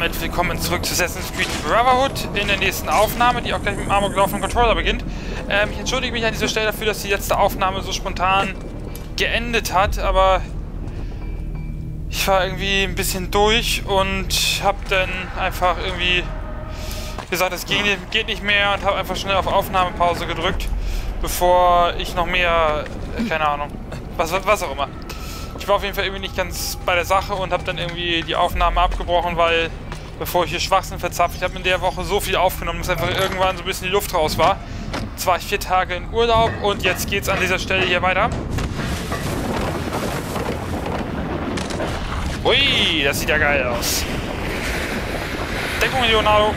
damit willkommen zurück zu Assassin's Creed Brotherhood in der nächsten Aufnahme, die auch gleich mit dem Amok laufenden Controller beginnt. Ich entschuldige mich an dieser Stelle dafür, dass die letzte Aufnahme so spontan geendet hat, aber ich war irgendwie ein bisschen durch und habe dann einfach irgendwie gesagt, es geht nicht mehr und habe einfach schnell auf Aufnahmepause gedrückt, bevor ich noch mehr, keine Ahnung, was auch immer. Ich war auf jeden Fall irgendwie nicht ganz bei der Sache und habe dann irgendwie die Aufnahme abgebrochen, weil, bevor ich hier Schwachsinn verzapft, ich habe in der Woche so viel aufgenommen, dass einfach irgendwann so ein bisschen die Luft raus war. Jetzt war ich 4 Tage in Urlaub und jetzt geht's an dieser Stelle hier weiter. Ui, das sieht ja geil aus. Deckung, Leonardo.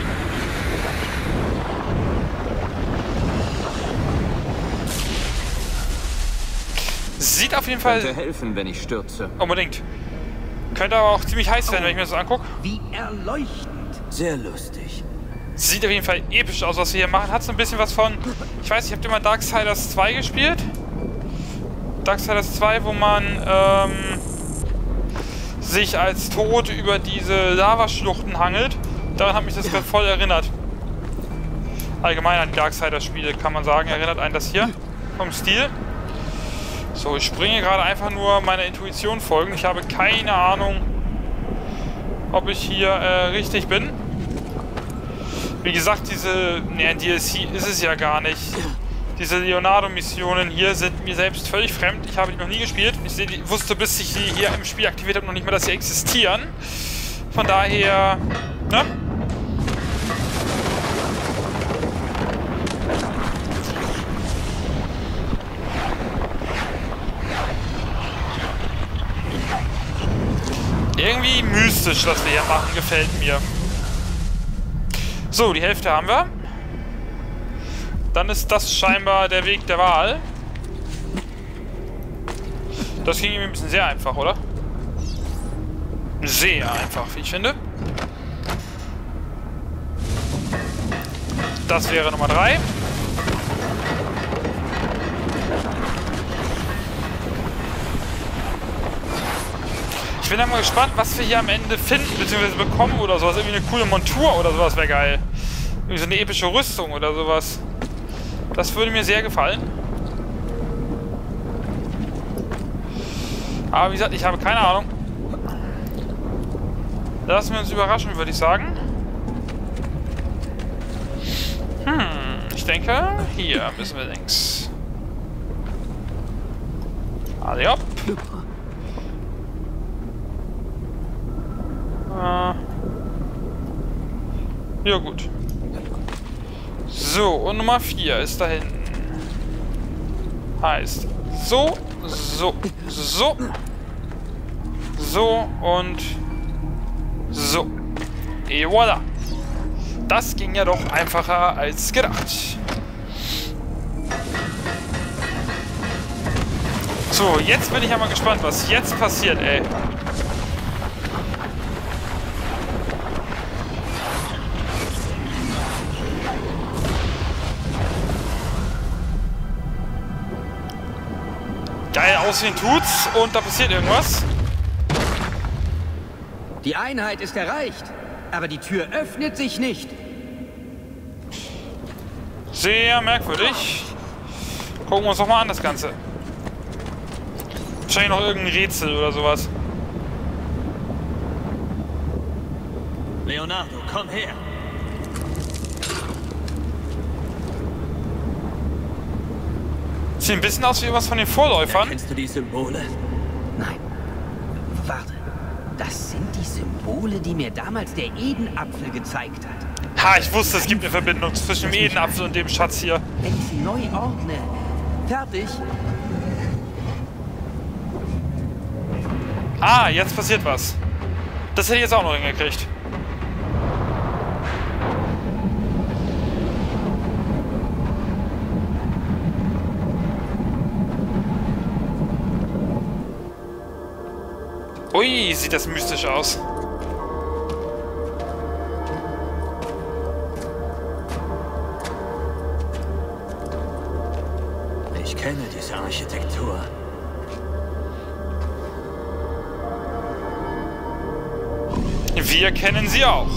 Sieht auf jeden Fall... Könnte helfen, wenn ich stürze. Unbedingt. Könnte aber auch ziemlich heiß werden, wenn ich mir das angucke. Wie erleuchtend. Sehr lustig. Sieht auf jeden Fall episch aus, was wir hier machen. Hat so ein bisschen was von... Ich weiß nicht, habt ihr mal Darksiders 2 gespielt? Darksiders 2, wo man sich als Tod über diese Lavaschluchten hangelt. Daran hat mich das gerade voll erinnert. Allgemein an Darksiders-Spiele kann man sagen, erinnert einen das hier vom Stil. So, ich springe gerade einfach nur meiner Intuition folgen. Ich habe keine Ahnung, ob ich hier richtig bin. Wie gesagt, diese... Ne, DLC ist es ja gar nicht. Diese Leonardo-Missionen hier sind mir selbst völlig fremd. Ich habe die noch nie gespielt. Ich wusste, bis ich die hier im Spiel aktiviert habe, noch nicht mal, dass sie existieren. Von daher... Ne? Irgendwie mystisch, was wir hier machen, gefällt mir. So, die Hälfte haben wir. Dann ist das scheinbar der Weg der Wahl. Das ging irgendwie ein bisschen sehr einfach, oder? Sehr einfach, wie ich finde. Das wäre Nummer 3. Ich bin mal gespannt, was wir hier am Ende finden, beziehungsweise bekommen oder sowas. Irgendwie eine coole Montur oder sowas wäre geil. Irgendwie so eine epische Rüstung oder sowas. Das würde mir sehr gefallen. Aber wie gesagt, ich habe keine Ahnung. Lassen wir uns überraschen, würde ich sagen. Ich denke, hier müssen wir links. Also, ja. Ja gut. So, und Nummer 4 ist da hinten. Heißt so, so, so, so und so. Et voilà. Das ging ja doch einfacher als gedacht. So, jetzt bin ich ja mal gespannt, was jetzt passiert, ey. Geil aussehen tut's und da passiert irgendwas. Die Einheit ist erreicht, aber die Tür öffnet sich nicht. Sehr merkwürdig. Gucken wir uns doch mal an das Ganze. Wahrscheinlich noch irgendein Rätsel oder sowas. Leonardo, komm her. Sieht ein bisschen aus wie was von den Vorläufern. Kennst du die Symbole? Nein. Warte. Das sind die Symbole, die mir damals der Edenapfel gezeigt hat. Ha, ich wusste, es gibt eine Verbindung zwischen dem Edenapfel und dem Schatz hier. Wenn ich sie neu ordne. Fertig. Ah, jetzt passiert was. Das hätte ich jetzt auch noch hingekriegt. Ui, sieht das mystisch aus. Ich kenne diese Architektur. Wie Wir kennen sie auch.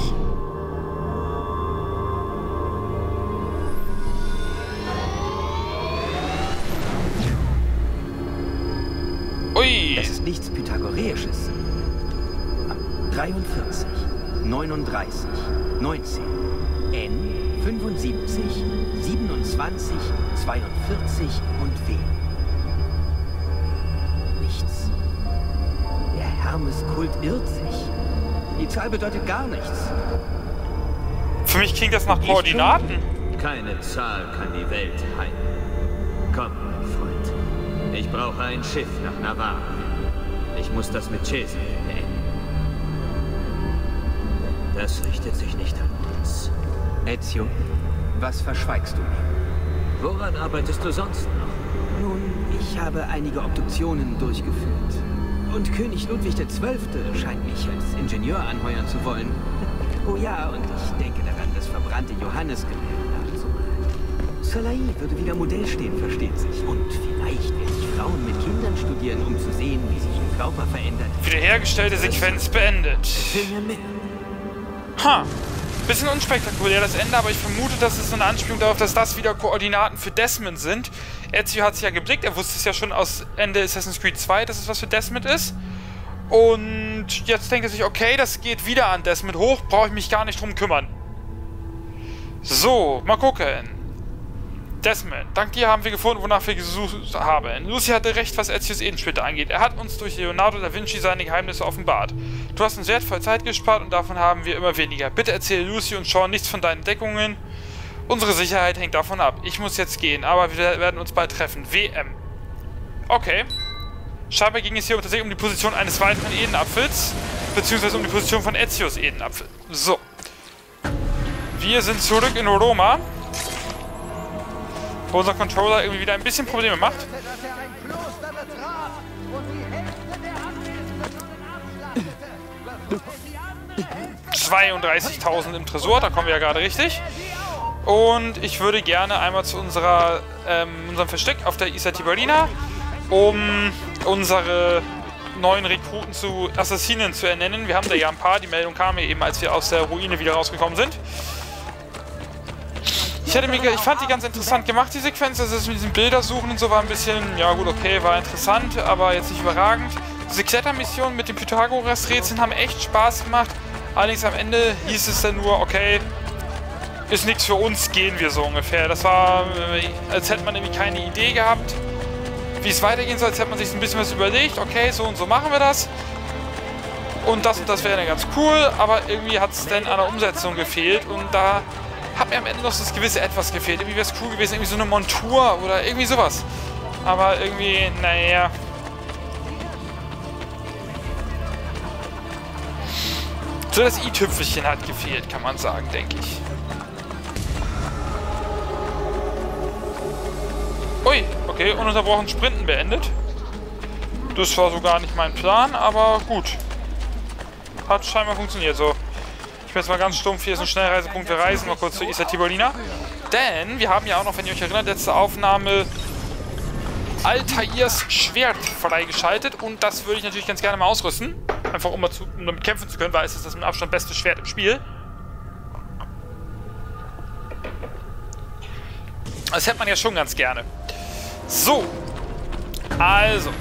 Ui. Das ist nichts Pythagoreisches. 43, 39, 19, N, 75, 27, 42 und W. Nichts. Der Hermeskult irrt sich. Die Zahl bedeutet gar nichts. Für mich klingt das nach Koordinaten. Keine Zahl kann die Welt heilen. Komm, mein Freund. Ich brauche ein Schiff nach Navarra. Ich muss das mit Cesare beenden. Das richtet sich nicht an uns. Ezio, was verschweigst du mir? Woran arbeitest du sonst noch? Nun, ich habe einige Obduktionen durchgeführt. Und König Ludwig XII. Scheint mich als Ingenieur anheuern zu wollen. Oh ja, und ich denke daran, das verbrannte Johannesgelände nachzumalen. Salai würde wieder Modell stehen, versteht sich. Und vielleicht werden sich Frauen mit Kindern studieren, um zu sehen, wie sich ihr Körper verändert. Wiederhergestellte Sequenz beendet. Ich will ja mit. Ha! Bisschen unspektakulär das Ende, aber ich vermute, dass es eine Anspielung darauf, dass das wieder Koordinaten für Desmond sind. Ezio hat es ja geblickt, er wusste es ja schon aus Ende Assassin's Creed 2, dass es was für Desmond ist. Und jetzt denkt er sich, okay, das geht wieder an Desmond hoch, brauche ich mich gar nicht drum kümmern. So, mal gucken. Desmond, dank dir haben wir gefunden, wonach wir gesucht haben. Lucy hatte recht, was Ezios Edenschwerte angeht. Er hat uns durch Leonardo da Vinci seine Geheimnisse offenbart. Du hast uns wertvoll Zeit gespart und davon haben wir immer weniger. Bitte erzähle Lucy und Sean nichts von deinen Entdeckungen. Unsere Sicherheit hängt davon ab. Ich muss jetzt gehen, aber wir werden uns bald treffen. WM. Okay. Scheinbar ging es hier tatsächlich um die Position eines weiteren Edenapfels, beziehungsweise um die Position von Ezios Edenapfel. So. Wir sind zurück in Roma. Wo unser Controller irgendwie wieder ein bisschen Probleme macht. $32.000 im Tresor, da kommen wir ja gerade richtig. Und ich würde gerne einmal zu unserer, unserem Versteck auf der Isatibolina, um unsere neuen Rekruten zu Assassinen zu ernennen. Wir haben da ja ein paar, die Meldung kam mir eben, als wir aus der Ruine wieder rausgekommen sind. Ich fand die ganz interessant gemacht, die Sequenz, das ist mit diesen Bildersuchen und so war ein bisschen, ja gut, okay, war interessant, aber jetzt nicht überragend. Diese Klettermissionen mit den Pythagoras-Rätseln haben echt Spaß gemacht, allerdings am Ende hieß es dann nur, okay, ist nichts für uns, gehen wir so ungefähr. Das war, als hätte man irgendwie keine Idee gehabt, wie es weitergehen soll, als hätte man sich ein bisschen was überlegt, okay, so und so machen wir das. Und das wäre dann ganz cool, aber irgendwie hat es dann an der Umsetzung gefehlt und da hat mir am Ende noch das gewisse Etwas gefehlt. Irgendwie wäre es cool gewesen, irgendwie so eine Montur oder irgendwie sowas. Aber irgendwie, naja. So das i-Tüpfelchen hat gefehlt, kann man sagen, denke ich. Ui, okay, ununterbrochen Sprinten beendet. Das war so gar nicht mein Plan, aber gut. Hat scheinbar funktioniert so. Ich bin jetzt mal ganz stumpf, hier ist ein Schnellreisepunkt, wir reisen mal kurz zur Isatibolina. Denn wir haben ja auch noch, wenn ihr euch erinnert, letzte Aufnahme Altairs Schwert freigeschaltet. Und das würde ich natürlich ganz gerne mal ausrüsten. Einfach um damit kämpfen zu können, weil es ist das mit Abstand beste Schwert im Spiel. Das hätte man ja schon ganz gerne. So. Also.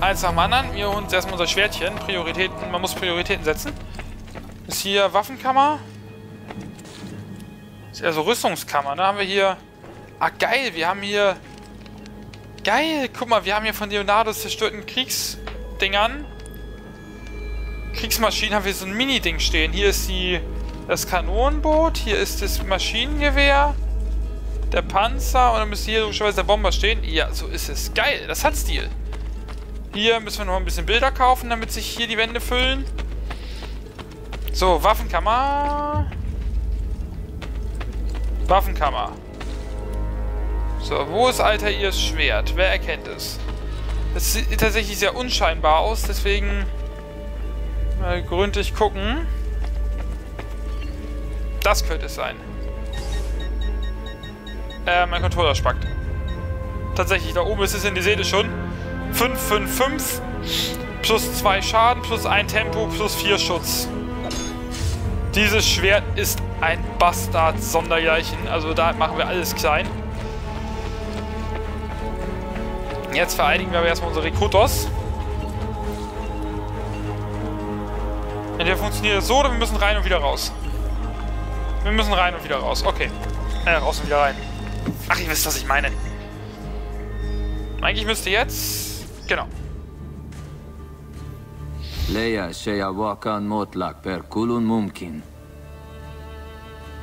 Eins nach dem anderen. Wir holen uns erstmal unser Schwertchen. Prioritäten, man muss Prioritäten setzen. Ist hier Waffenkammer? Ist eher so Rüstungskammer. Da haben wir hier... Ah, geil, wir haben hier... Geil, guck mal, wir haben hier von Leonardos zerstörten Kriegsdingern... Kriegsmaschinen haben wir so ein Mini-Ding stehen. Hier ist das Kanonenboot, hier ist das Maschinengewehr, der Panzer und dann müsste hier logischerweise der Bomber stehen. Ja, so ist es. Geil, das hat Stil. Hier müssen wir noch ein bisschen Bilder kaufen, damit sich hier die Wände füllen. So, Waffenkammer. Waffenkammer. So, wo ist Altairs Schwert? Wer erkennt es? Das sieht tatsächlich sehr unscheinbar aus, deswegen mal gründlich gucken. Das könnte es sein. Mein Controller spackt. Tatsächlich, da oben ist es in die Seele schon. 555 plus 2 Schaden plus 1 Tempo plus 4 Schutz. Dieses Schwert ist ein Bastard sondergleichen. Also da machen wir alles klein. Jetzt vereinigen wir aber erstmal unsere Rekrutos. Entweder funktioniert das so oder wir müssen rein und wieder raus. Wir müssen rein und wieder raus. Okay. Raus und wieder rein. Ach, ihr wisst, was ich meine. Eigentlich müsste jetzt... Genau. Leia Sheyawakan Motlak per Kulun Mumkin.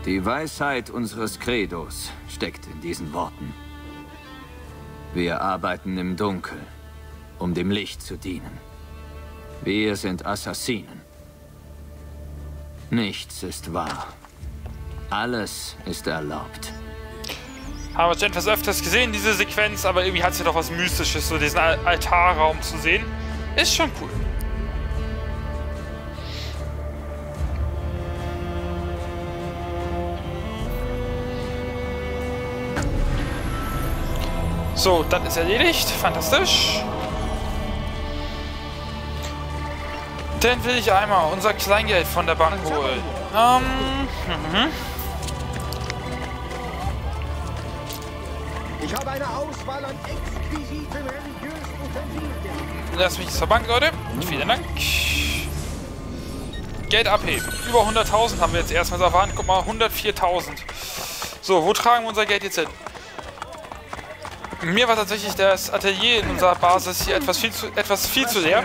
Die Weisheit unseres Credos steckt in diesen Worten. Wir arbeiten im Dunkel, um dem Licht zu dienen. Wir sind Assassinen. Nichts ist wahr. Alles ist erlaubt. Haben wir schon etwas öfters gesehen, diese Sequenz, aber irgendwie hat sie doch was Mystisches, so diesen Altarraum zu sehen. Ist schon cool. So, das ist erledigt. Fantastisch. Dann will ich einmal unser Kleingeld von der Bank holen. Ich habe eine Auswahl an exquisiten religiösen Utensilien. Lass mich zur Bank, Leute. Vielen Dank. Geld abheben. Über 100.000 haben wir jetzt erstmal erfahren. Guck mal, 104.000. So, wo tragen wir unser Geld jetzt hin? Mir war tatsächlich das Atelier in unserer Basis hier etwas viel zu leer.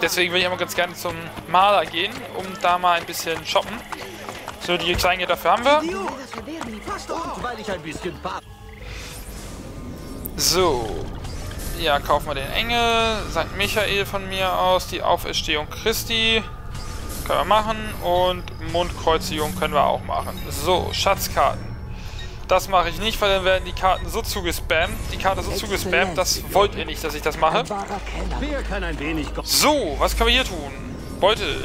Deswegen will ich immer ganz gerne zum Maler gehen, um da mal ein bisschen shoppen. So, die Kleingeld dafür haben wir. So. Ja, kaufen wir den Engel. St. Michael von mir aus. Die Auferstehung Christi. Können wir machen. Und Mondkreuzigung können wir auch machen. So, Schatzkarten. Das mache ich nicht, weil dann werden die Karten so zugespammt. Das wollt ihr nicht, dass ich das mache. So, was können wir hier tun? Beute.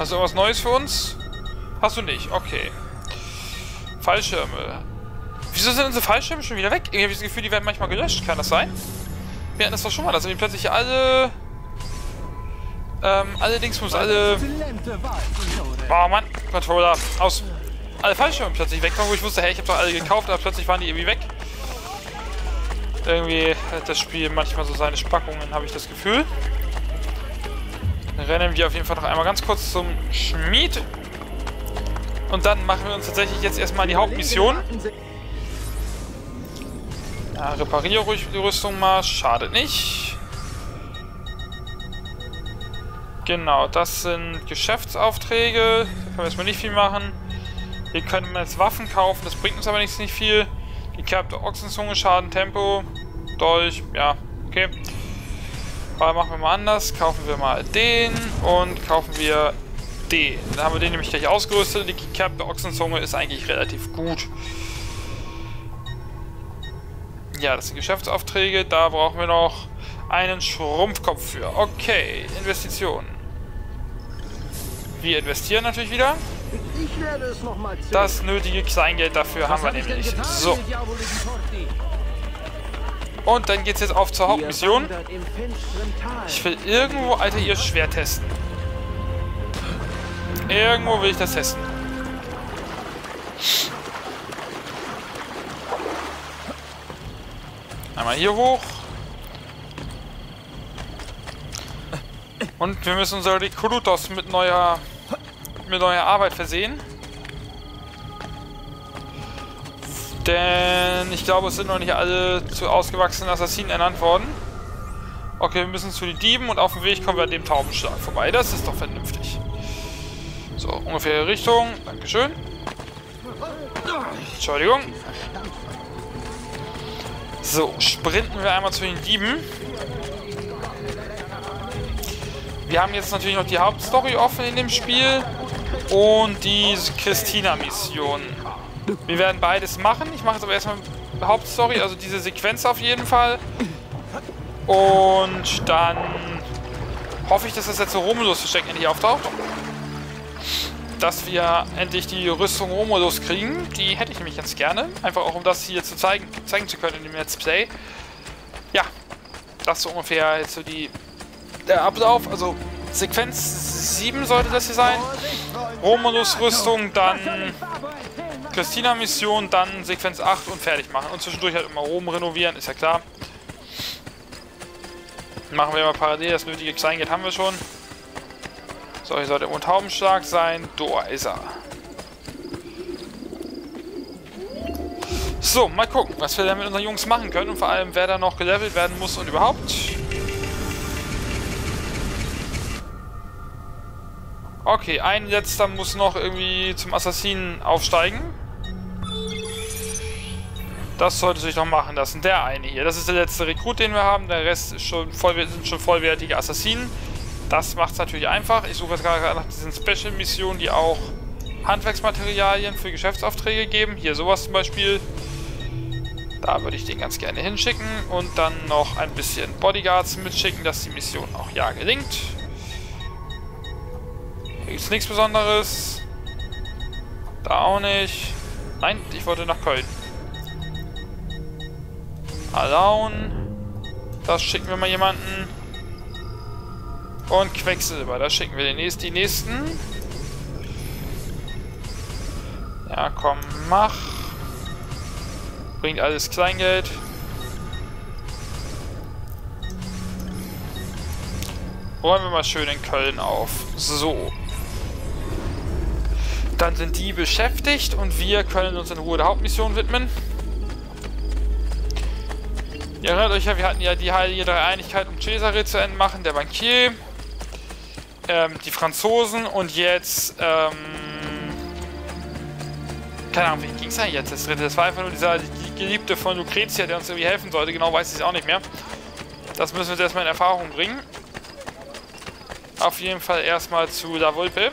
Hast du irgendwas Neues für uns? Hast du nicht? Okay. Fallschirme. Wieso sind unsere Fallschirme schon wieder weg? Irgendwie habe ich das Gefühl, die werden manchmal gelöscht. Kann das sein? Wir hatten das doch schon mal, dass wir plötzlich alle... Oh Mann, Controller. Aus... Alle Fallschirme plötzlich weg waren, wo ich wusste, hey, ich habe doch alle gekauft, aber plötzlich waren die irgendwie weg. Irgendwie hat das Spiel manchmal so seine Spackungen, habe ich das Gefühl. Dann rennen wir auf jeden Fall noch einmal ganz kurz zum Schmied. Und dann machen wir uns tatsächlich jetzt erstmal die Hauptmission. Ja, repariere ruhig die Rüstung mal, schadet nicht. Genau, das sind Geschäftsaufträge. Da können wir erstmal nicht viel machen. Wir können jetzt Waffen kaufen, das bringt uns aber nicht viel. Gekerbte Ochsenzunge, Schaden, Tempo, Dolch, ja, okay. Aber machen wir mal anders, kaufen wir mal den und kaufen wir den. Dann haben wir den nämlich gleich ausgerüstet. Die gekerbte Ochsenzunge ist eigentlich relativ gut. Ja, das sind Geschäftsaufträge, da brauchen wir noch einen Schrumpfkopf für. Okay, Investitionen. Wir investieren natürlich wieder. Das nötige Kleingeld dafür haben wir nämlich. So. Und dann geht's jetzt auf zur Hauptmission. Ich will irgendwo, Alter, ihr Schwert testen. Irgendwo will ich das testen. Einmal hier hoch. Und wir müssen unsere Rekrutos mit neuer Arbeit versehen. Denn ich glaube, es sind noch nicht alle zu ausgewachsenen Assassinen ernannt worden. Okay, wir müssen zu den Dieben und auf dem Weg kommen wir an dem Taubenschlag vorbei. Das ist doch vernünftig. So, ungefähr Richtung. Dankeschön. Entschuldigung. So, sprinten wir einmal zu den Dieben. Wir haben jetzt natürlich noch die Hauptstory offen in dem Spiel und die Christina-Mission. Wir werden beides machen. Ich mache jetzt aber erstmal Hauptstory, also diese Sequenz auf jeden Fall. Und dann hoffe ich, dass das jetzt so Romulus-Versteck endlich auftaucht. Dass wir endlich die Rüstung Romulus kriegen. Die hätte ich nämlich ganz gerne. Einfach auch, um das hier zu zeigen zu können in dem Let's Play. Ja, das ist so ungefähr jetzt so die... Der Ablauf, also Sequenz 7 sollte das hier sein. Romulus Rüstung, dann Christina Mission, dann Sequenz 8 und fertig machen. Und zwischendurch halt immer Rom renovieren, ist ja klar. Machen wir mal parallel, das nötige Kleingeld haben wir schon. So, hier sollte irgendwo ein Taubenschlag sein. Da ist er. So, mal gucken, was wir da mit unseren Jungs machen können und vor allem, wer da noch gelevelt werden muss und überhaupt. Okay, ein letzter muss noch irgendwie zum Assassinen aufsteigen. Das sollte sich noch machen lassen. Der eine hier. Das ist der letzte Rekrut, den wir haben. Der Rest ist sind schon vollwertige Assassinen. Das macht es natürlich einfach. Ich suche jetzt gerade nach diesen Special-Missionen, die auch Handwerksmaterialien für Geschäftsaufträge geben. Hier sowas zum Beispiel. Da würde ich den ganz gerne hinschicken. Und dann noch ein bisschen Bodyguards mitschicken, dass die Mission auch ja gelingt. Hier gibt es nichts Besonderes. Da auch nicht. Nein, ich wollte nach Köln. Alaun. Das schicken wir mal jemanden. Und Quecksilber. Da schicken wir die nächsten. Ja, komm, mach. Bringt alles Kleingeld. Räumen wir mal schön in Köln auf. So. Dann sind die beschäftigt und wir können uns in Ruhe der Hauptmission widmen. Ihr erinnert euch ja, wir hatten ja die heilige Dreieinigkeit, um Cesare zu entmachen, der Bankier, die Franzosen und jetzt, keine Ahnung, wie ging es denn jetzt? Das dritte, das war einfach nur dieser Geliebte von Lucrezia, der uns irgendwie helfen sollte, genau weiß ich es auch nicht mehr. Das müssen wir jetzt erstmal in Erfahrung bringen. Auf jeden Fall erstmal zu La Vulpe.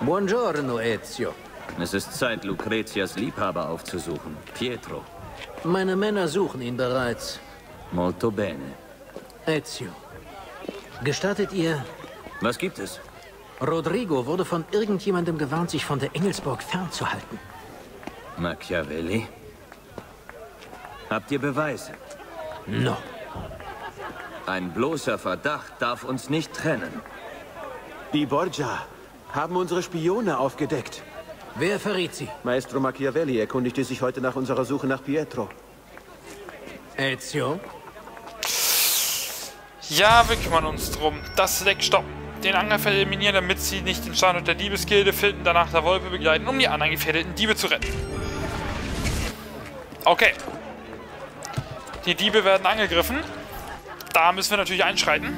Buongiorno, Ezio. Es ist Zeit, Lucrezias Liebhaber aufzusuchen. Pietro. Meine Männer suchen ihn bereits. Molto bene. Ezio. Gestattet ihr... Was gibt es? Rodrigo wurde von irgendjemandem gewarnt, sich von der Engelsburg fernzuhalten. Machiavelli? Habt ihr Beweise? No. Ein bloßer Verdacht darf uns nicht trennen. Die Borgia haben unsere Spione aufgedeckt. Wer verrät sie? Maestro Machiavelli erkundigte sich heute nach unserer Suche nach Pietro. Ezio? Ja, wir kümmern uns drum. Das Leck stoppen. Den Angreifer eliminieren, damit sie nicht den Standort der Diebesgilde finden, danach La Vulpe begleiten, um die anderen gefährdeten Diebe zu retten. Okay. Die Diebe werden angegriffen. Da müssen wir natürlich einschreiten.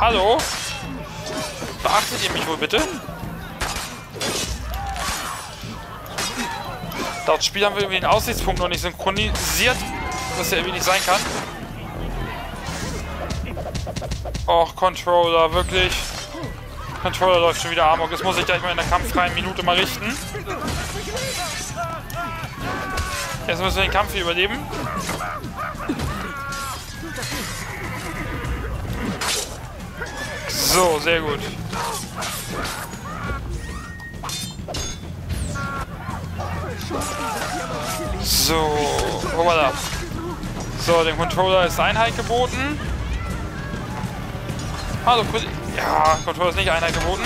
Hallo? Beachtet ihr mich wohl bitte? Laut Spiel haben wir irgendwie den Aussichtspunkt noch nicht synchronisiert, was ja irgendwie nicht sein kann. Och, Controller, wirklich. Controller läuft schon wieder amok. Das muss ich gleich mal in der kampffreien Minute mal richten. Jetzt müssen wir den Kampf hier überleben. So, sehr gut. So, voilà. So, dem Controller ist Einheit geboten. Hallo, ja, Controller ist nicht Einheit geboten.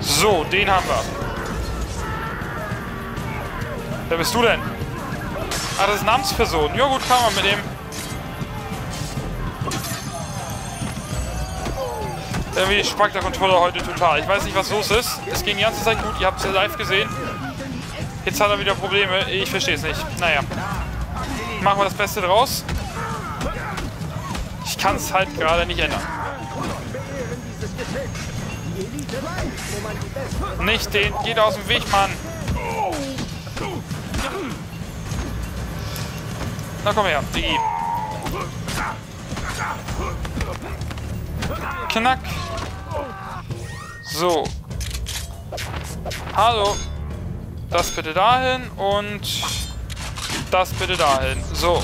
So, den haben wir. Wer bist du denn? Ah, das ist Namensperson. Ja gut, kann man mit dem. Irgendwie spackt der Controller heute total. Ich weiß nicht, was los ist. Es ging die ganze Zeit gut. Ihr habt es ja live gesehen. Jetzt hat er wieder Probleme. Ich verstehe es nicht. Naja. Machen wir das Beste draus. Ich kann es halt gerade nicht ändern. Nicht den. Geht aus dem Weg, Mann. Na komm her, Digi. Knack. So. Hallo. Das bitte dahin und das bitte dahin. So.